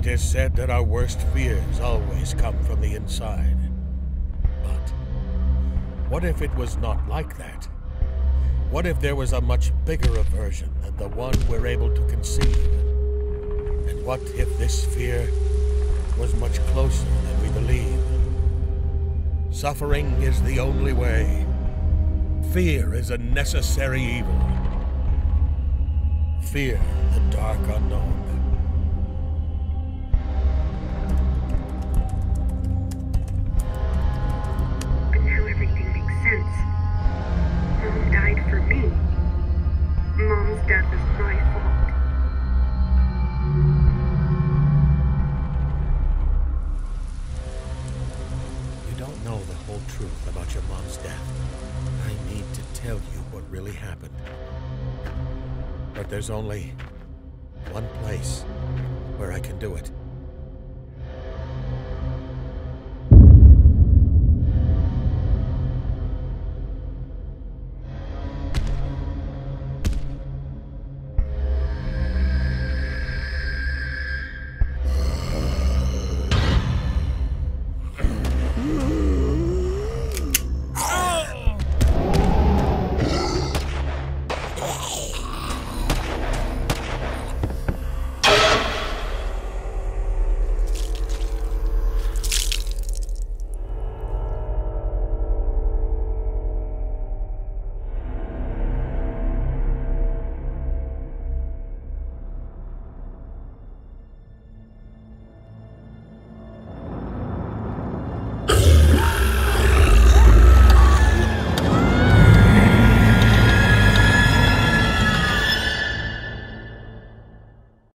It is said that our worst fears always come from the inside. But what if it was not like that? What if there was a much bigger aversion than the one we're able to conceive? And what if this fear was much closer than we believe? Suffering is the only way. Fear is a necessary evil. Fear the dark unknown. And now everything makes sense. Mom died for me. Mom's death is my fault. You don't know the whole truth about your mom's death. I need to tell you what really happened. But there's only one place where I can do it.